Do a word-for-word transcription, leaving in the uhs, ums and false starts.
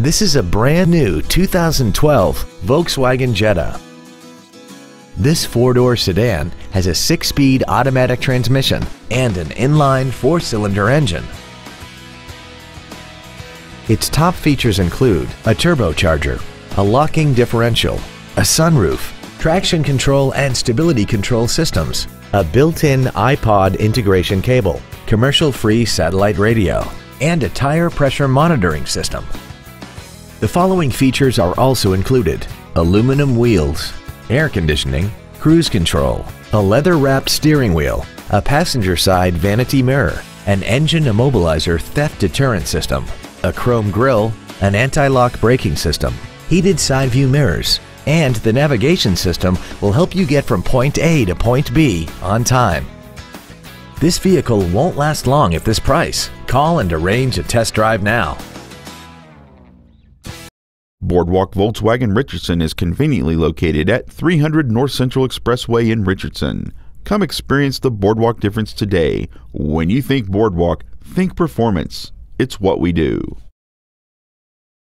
This is a brand new two thousand twelve Volkswagen Jetta. This four-door sedan has a six-speed automatic transmission and an inline four-cylinder engine. Its top features include a turbocharger, a locking differential, a sunroof, traction control and stability control systems, a built-in iPod integration cable, commercial-free satellite radio, and a tire pressure monitoring system. The following features are also included: aluminum wheels, air conditioning, cruise control, a leather-wrapped steering wheel, a passenger side vanity mirror, an engine immobilizer theft deterrent system, a chrome grille, an anti-lock braking system, heated side view mirrors, and the navigation system will help you get from point A to point B on time. This vehicle won't last long at this price. Call and arrange a test drive now. Boardwalk Volkswagen Richardson is conveniently located at three hundred North Central Expressway in Richardson. Come experience the Boardwalk difference today. When you think Boardwalk, think performance. It's what we do.